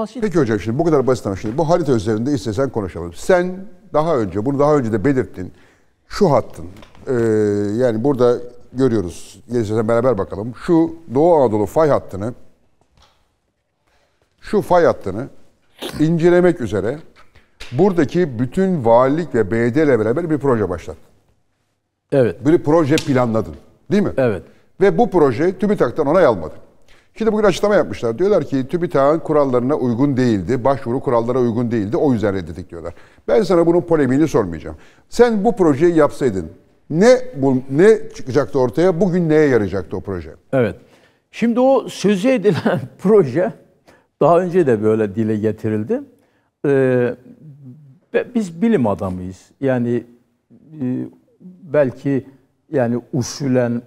basit. Peki hocam, şimdi bu kadar basit ama şimdi bu harita üzerinde istesen konuşalım. Sen daha önce, bunu daha önce de belirttin. Şu hattın, yani burada görüyoruz, gelirsen beraber bakalım. Şu Doğu Anadolu fay hattını, şu fay hattını incelemek üzere buradaki bütün valilik ve belediye ile beraber bir proje başlattın. Evet. Bir proje planladın, değil mi? Evet. Ve bu proje TÜBİTAK'tan onay almadı. Şimdi bugün açıklama yapmışlar. Diyorlar ki TÜBİTAK'ın kurallarına uygun değildi. Başvuru kurallara uygun değildi. O yüzden reddettik diyorlar. Ben sana bunun polemiğini sormayacağım. Sen bu projeyi yapsaydın ne çıkacaktı ortaya? Bugün neye yarayacaktı o proje? Evet. Şimdi o sözü edilen proje daha önce de böyle dile getirildi. Biz bilim adamıyız. Yani belki yani usulen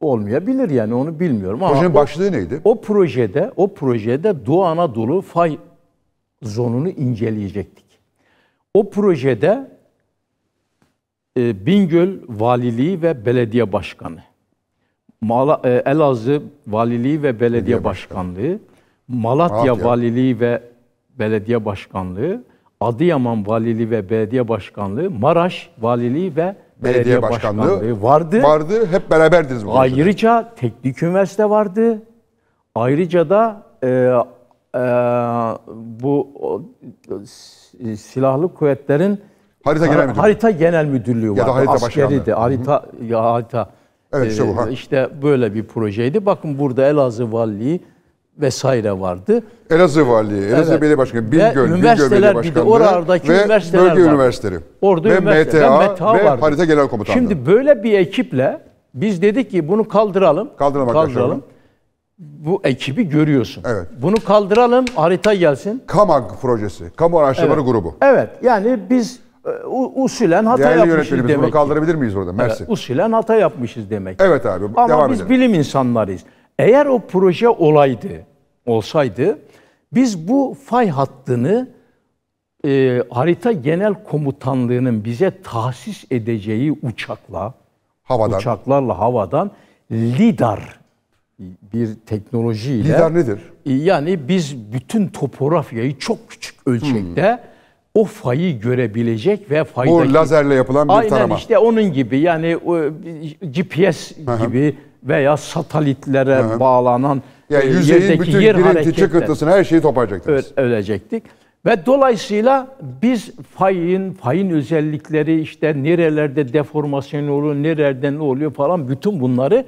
olmayabilir, yani onu bilmiyorum. Projenin ama başlığı neydi? O projede Doğu Anadolu fay zonunu inceleyecektik. O projede Bingöl Valiliği ve Belediye Başkanı, Elazığ Valiliği ve Belediye Başkanlığı, Malatya Valiliği ve Belediye Başkanlığı, Adıyaman Valiliği ve Belediye Başkanlığı, Maraş Valiliği ve Belediye Başkanlığı vardı. Hep beraberdiniz. Ayrıca Teknik Üniversite vardı. Ayrıca da bu silahlı kuvvetlerin Harita Genel Müdürlüğü vardı. Ya da Harita Başkanlığı. İşte böyle bir projeydi. Bakın burada Elazığ Valiliği vesaire vardı. Elazığ Valiliği, Elazığ Belediye Başkanı, Bingöl Belediye Başkanı ve bölge üniversiteleri. Orada ve MTA ve Harita Genel Komutanlığı. Şimdi böyle bir ekiple biz dedik ki bunu kaldıralım. Kaldıralım. Bu ekibi görüyorsun. Evet. Bunu kaldıralım, harita gelsin. KAMAG projesi, Kamu Araştırmaları Grubu. Evet, yani biz usulen hata yapmışız demek. Bunu kaldırabilir miyiz orada? Mersi. Evet, usulen hata yapmışız demek. Evet abi, ama devam biz edelim. Bilim insanlarıyız. Eğer o proje olsaydı, biz bu fay hattını Harita Genel Komutanlığı'nın bize tahsis edeceği uçaklarla havadan Lidar bir teknolojiyle. Lidar nedir? Yani biz bütün topografyayı çok küçük ölçekte o fayı görebilecek ve faydaki... Bu lazerle yapılan bir tarama. Aynen, işte onun gibi, yani GPS gibi veya satelitlere bağlanan, yani yüzeyin bütün girinti çıkıntısını, her şeyi toplayacaktınız. Ölecektik. Ve dolayısıyla biz fayın özellikleri, işte nerelerde deformasyon oluyor, nereden ne oluyor falan, bütün bunları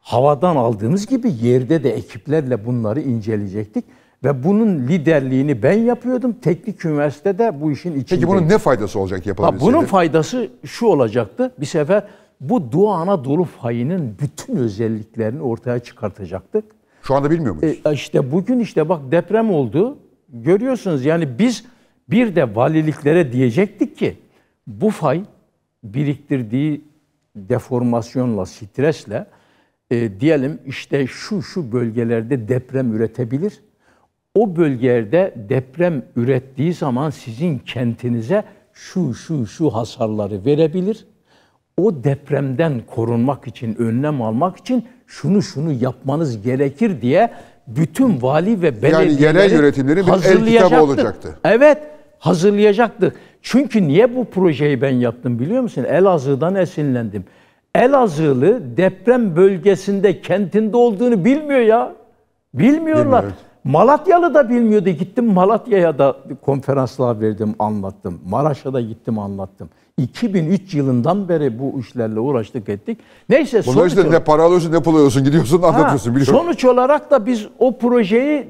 havadan aldığımız gibi yerde de ekiplerle bunları inceleyecektik. Ve bunun liderliğini ben yapıyordum. Teknik Üniversitede bu işin içinde. Peki bunun ne faydası olacak yapılabilseydi? Bunun faydası şu olacaktı. Bir sefer bu Doğu Anadolu fayının bütün özelliklerini ortaya çıkartacaktık. Şu anda bilmiyor muyuz? İşte bugün bak deprem oldu. Görüyorsunuz, yani biz bir de valiliklere diyecektik ki bu fay biriktirdiği deformasyonla, stresle diyelim işte şu bölgelerde deprem üretebilir. O bölgelerde deprem ürettiği zaman sizin kentinize şu hasarları verebilir. O depremden korunmak için, önlem almak için şunu yapmanız gerekir diye bütün vali ve belediyeleri, yani yerel yönetimlerin bir el kitabı olacaktı. Evet, hazırlayacaktık. Çünkü niye bu projeyi ben yaptım biliyor musun? Elazığ'dan esinlendim. Elazığlı deprem bölgesinde, kentinde olduğunu bilmiyor ya. Bilmiyorlar. Bilmiyorum. Malatyalı da bilmiyordu. Gittim Malatya'ya da konferanslar verdim, anlattım. Maraş'a da gittim, anlattım. 2003 yılından beri bu işlerle uğraştık ettik. Neyse, bunlar işte ne para alıyorsun, ne pul alıyorsun, gidiyorsun, anlatıyorsun, biliyorum. Sonuç olarak da biz o projeyi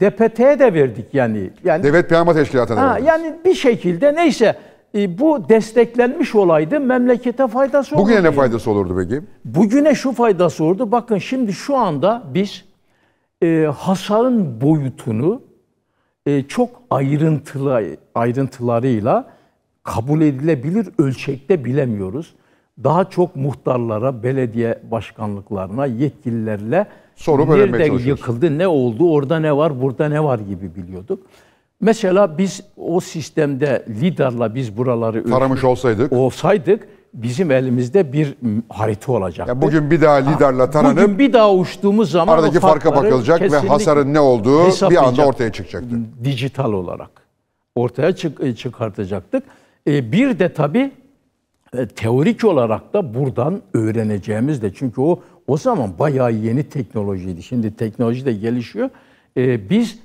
DPT'ye de verdik yani. Devlet Planlama Teşkilatı'na da verdik. Yani bir şekilde neyse bu desteklenmiş olaydı, memlekete faydası olurdu. Bugüne ne faydası olurdu peki? Bugüne şu faydası olurdu. Bakın şimdi şu anda biz hasarın boyutunu çok ayrıntılarıyla kabul edilebilir ölçekte bilemiyoruz. Daha çok muhtarlara, belediye başkanlıklarına, yetkililerle nerede yıkıldı, ne oldu, orada ne var, burada ne var gibi biliyorduk. Mesela biz o sistemde lidarla biz buraları taramış olsaydık bizim elimizde bir harita olacak. Yani bugün bir daha lidarla tanınıp bugün bir daha uçtuğumuz zaman aradaki farka bakılacak ve hasarın ne olduğu bir anda ortaya çıkacaktır. Dijital olarak ortaya çıkartacaktık. Bir de tabii teorik olarak da buradan öğreneceğimiz de, çünkü o zaman bayağı yeni teknolojiydi. Şimdi teknoloji de gelişiyor. Biz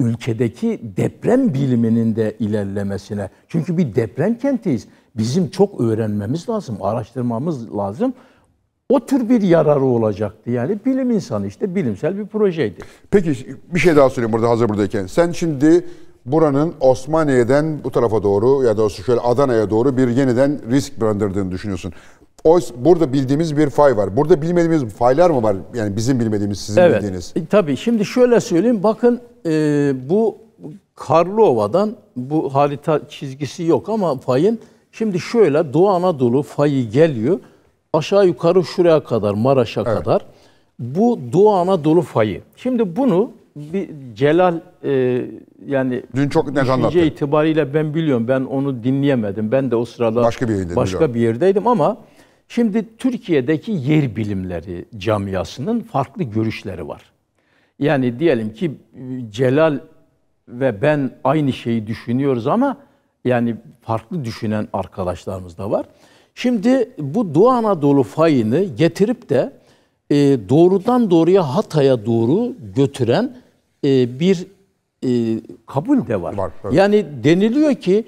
ülkedeki deprem biliminin de ilerlemesine, çünkü bir deprem kentiyiz. Bizim çok öğrenmemiz lazım, araştırmamız lazım. O tür bir yararı olacaktı. Yani bilim insanı işte bilimsel bir projeydi. Peki bir şey daha söyleyeyim burada, hazır buradayken. Sen şimdi buranın Osmaniye'den bu tarafa doğru ya da şöyle Adana'ya doğru bir yeniden risk barındırdığını düşünüyorsun. Burada bildiğimiz bir fay var. Burada bilmediğimiz faylar mı var? Yani bizim bilmediğimiz, sizin bildiğiniz. Tabii şimdi şöyle söyleyeyim. Bakın bu Karlıova'dan, bu harita çizgisi yok ama fayın, şimdi şöyle Doğu Anadolu fayı geliyor. Aşağı yukarı şuraya kadar, Maraş'a kadar. Bu Doğu Anadolu fayı. Şimdi bunu bir Celal yani dün çok net anlattı. İtibariyle ben biliyorum. Ben onu dinleyemedim. Ben de o sırada başka bir yerdeydim ama şimdi Türkiye'deki yer bilimleri camiasının farklı görüşleri var. Yani diyelim ki Celal ve ben aynı şeyi düşünüyoruz ama yani farklı düşünen arkadaşlarımız da var. Şimdi bu Doğu Anadolu fayını getirip de doğrudan doğruya Hatay'a doğru götüren bir kabul de var. Yani deniliyor ki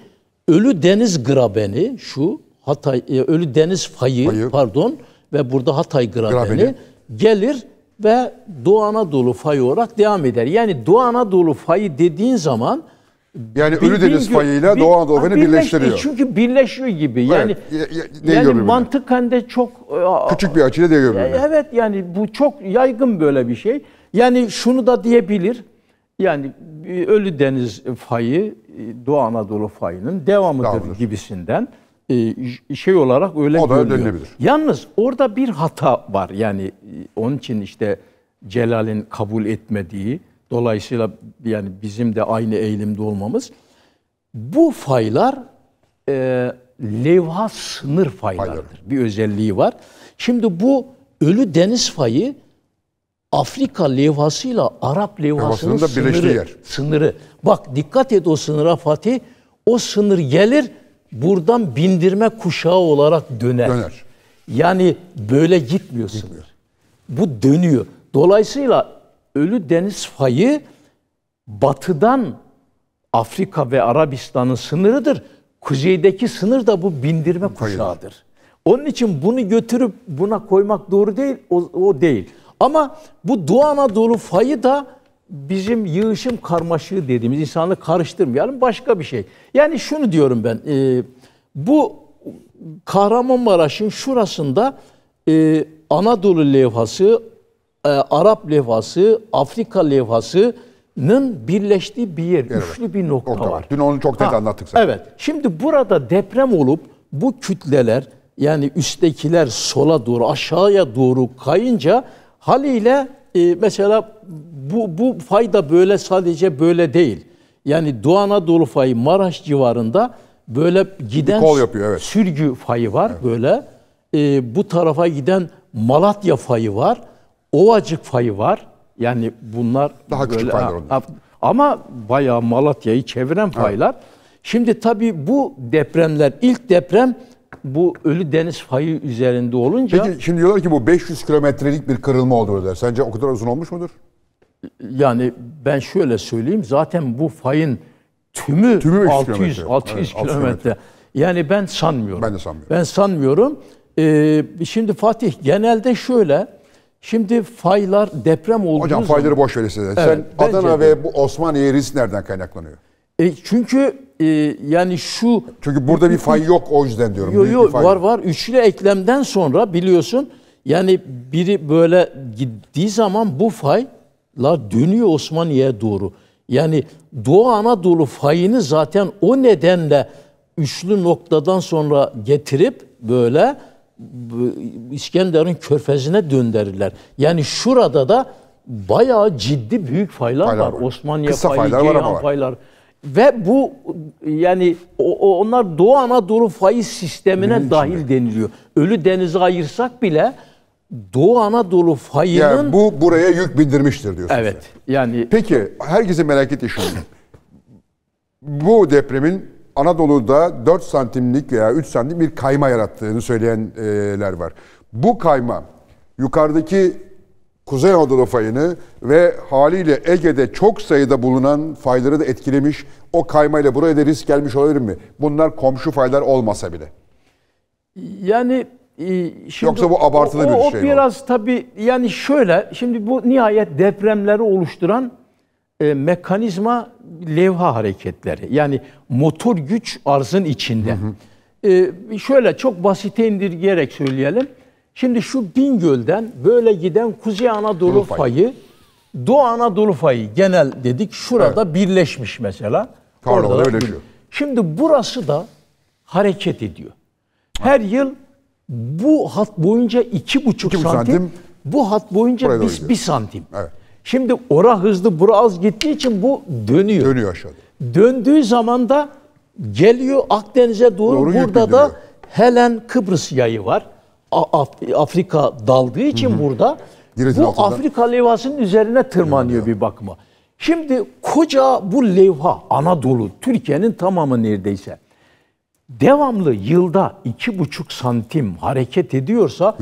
Ölü Deniz Grabeni, şu Hatay Ölü Deniz Fayı pardon, ve burada Hatay Grabeni gelir ve Doğu Anadolu Fayı olarak devam eder. Yani Doğu Anadolu Fayı dediğin zaman yani Ölü Deniz Fayı'yla Doğu Anadolu Fayı'nı birleştiriyor. Çünkü birleşiyor gibi. Yani mantıken de çok küçük bir açıyla değiyor birbirine. Evet, yani bu çok yaygın böyle bir şey. Yani şunu da diyebilir. Yani Ölü Deniz Fayı Doğu Anadolu Fayı'nın devamıdır gibisinden şey olarak öyle görünüyor. Yalnız orada bir hata var. Yani onun için işte Celal'in kabul etmediği, dolayısıyla yani bizim de aynı eğilimde olmamız. Bu faylar levha sınır faylardır. Bir özelliği var. Şimdi bu Ölü Deniz Fayı Afrika levhasıyla Arap levhasının sınırı. Bak dikkat et o sınıra Fatih. O sınır gelir, buradan bindirme kuşağı olarak döner. Yani böyle gitmiyor sınır. Bu dönüyor. Dolayısıyla Ölü Deniz Fayı batıdan Afrika ve Arabistan'ın sınırıdır. Kuzeydeki sınır da bu bindirme kuşağıdır. Onun için bunu götürüp buna koymak doğru değil, o değil. Ama bu Doğu Anadolu Fayı da bizim yığışım karmaşığı dediğimiz, insanı karıştırmayalım, başka bir şey. Yani şunu diyorum ben, bu Kahramanmaraş'ın şurasında Anadolu levhası, Arap levhası, Afrika levhasının birleştiği bir yer, üçlü bir nokta var. Dün onu çok net anlattık zaten. Evet, şimdi burada deprem olup bu kütleler, yani üsttekiler sola doğru, aşağıya doğru kayınca haliyle mesela bu fay da böyle, sadece böyle değil. Yani Doğu Anadolu fayı Maraş civarında böyle giden kol yapıyor, sürgü fayı var böyle. Bu tarafa giden Malatya fayı var. Ovacık fayı var. Yani bunlar daha böyle, küçük faylar onlar. Ama bayağı Malatya'yı çeviren faylar. Şimdi tabii bu depremler, ilk deprem bu Ölü Deniz Fayı üzerinde olunca... Peki şimdi diyorlar ki bu 500 kilometrelik bir kırılma oldu der. Sence o kadar uzun olmuş mudur? Yani ben şöyle söyleyeyim. Zaten bu fayın tümü 600 kilometre. Yani ben sanmıyorum. Ben de sanmıyorum. Şimdi Fatih, genelde şöyle... Şimdi faylar deprem olduğu zaman... Hocam fayları boş verin size. Evet, sen Adana ve bu Osmaniye risk nereden kaynaklanıyor? Çünkü yani şu... Çünkü burada bir fay yok, o yüzden diyorum. Yok var. Üçlü eklemden sonra biliyorsun yani biri böyle gittiği zaman bu faylar dönüyor Osmaniye'ye doğru. Yani Doğu Anadolu fayını zaten o nedenle üçlü noktadan sonra getirip böyle... İskenderun Körfezi'ne döndürürler. Yani şurada da bayağı ciddi büyük faylar var. Osmaniye fayı, Ceyhan faylar. Ve bu yani onlar Doğu Anadolu fay sistemine dahil deniliyor. Ölü Deniz'i ayırsak bile Doğu Anadolu fayının... Yani bu buraya yük bindirmiştir diyorsunuz. Evet. Yani... Peki herkese merak ettiği şunu. Bu depremin Anadolu'da 4 santimlik veya 3 santim bir kayma yarattığını söyleyenler var. Bu kayma yukarıdaki Kuzey Anadolu fayını ve haliyle Ege'de çok sayıda bulunan fayları da etkilemiş. O kaymayla buraya da risk gelmiş olabilir mi? Bunlar komşu faylar olmasa bile. Yani şimdi yoksa bu abartılı bir şey. O biraz tabii yani şöyle, şimdi bu nihayet depremleri oluşturan mekanizma levha hareketleri. Yani motor güç arzın içinde. Hı hı. Şöyle çok basite indirgeyerek söyleyelim. Şimdi şu Bingöl'den böyle giden Kuzey Anadolu fayı, Doğu Anadolu fayı genel dedik. Şurada birleşmiş mesela. Karlıova'da birleşiyor. Şimdi burası da hareket ediyor. Her yıl bu hat boyunca 2,5 santim, bu hat boyunca 1 santim. Evet. Şimdi ora hızlı, bura az gittiği için bu dönüyor. Dönüyor aşağıda. Döndüğü zaman da geliyor Akdeniz'e doğru. Burada da Helen Kıbrıs yayı var. Afrika daldığı için burada bu altından. Afrika levhasının üzerine tırmanıyor bir bakıma. Şimdi koca bu levha Anadolu, Türkiye'nin tamamı neredeyse devamlı yılda 2,5 santim hareket ediyorsa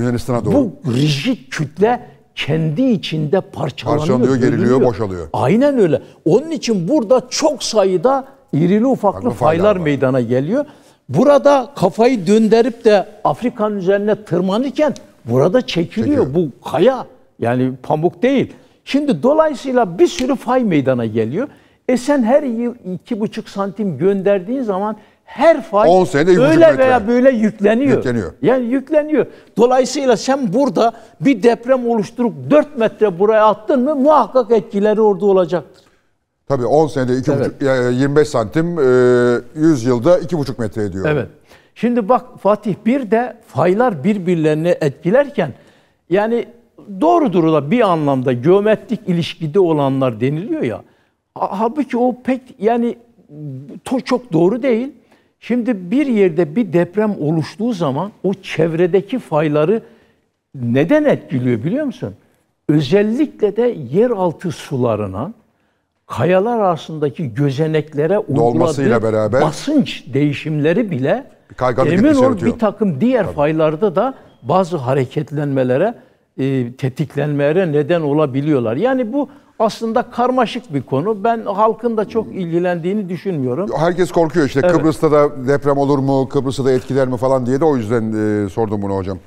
bu rigid kütle kendi içinde parçalanıyor, geriliyor, boşalıyor. Aynen öyle. Onun için burada çok sayıda irili ufaklı faylar meydana geliyor. Burada kafayı döndürüp de Afrika'nın üzerine tırmanırken burada çekiliyor. Bu kaya yani pamuk değil. Şimdi dolayısıyla bir sürü fay meydana geliyor. Sen her yıl 2,5 santim gönderdiğin zaman her fay öyle veya böyle yükleniyor. Yani yükleniyor. Dolayısıyla sen burada bir deprem oluşturup 4 metre buraya attın mı muhakkak etkileri orada olacaktır. Tabii 10 senede 25 santim, 100 yılda 2,5 metre ediyor. Evet. Şimdi bak Fatih, bir de faylar birbirlerini etkilerken yani doğrudur da bir anlamda geometrik ilişkide olanlar deniliyor ya. Halbuki o pek yani çok doğru değil. Şimdi bir yerde bir deprem oluştuğu zaman o çevredeki fayları neden etkiliyor biliyor musun? Özellikle de yeraltı sularına, kayalar arasındaki gözeneklere uyguladığı beraber basınç değişimleri bile emin ol bir takım diğer faylarda da bazı hareketlenmelere, tetiklenmelere neden olabiliyorlar. Yani bu aslında karmaşık bir konu. Ben halkın da çok ilgilendiğini düşünmüyorum. Herkes korkuyor işte Kıbrıs'ta da deprem olur mu, Kıbrıs'ta da etkiler mi falan diye de o yüzden sordum bunu hocam.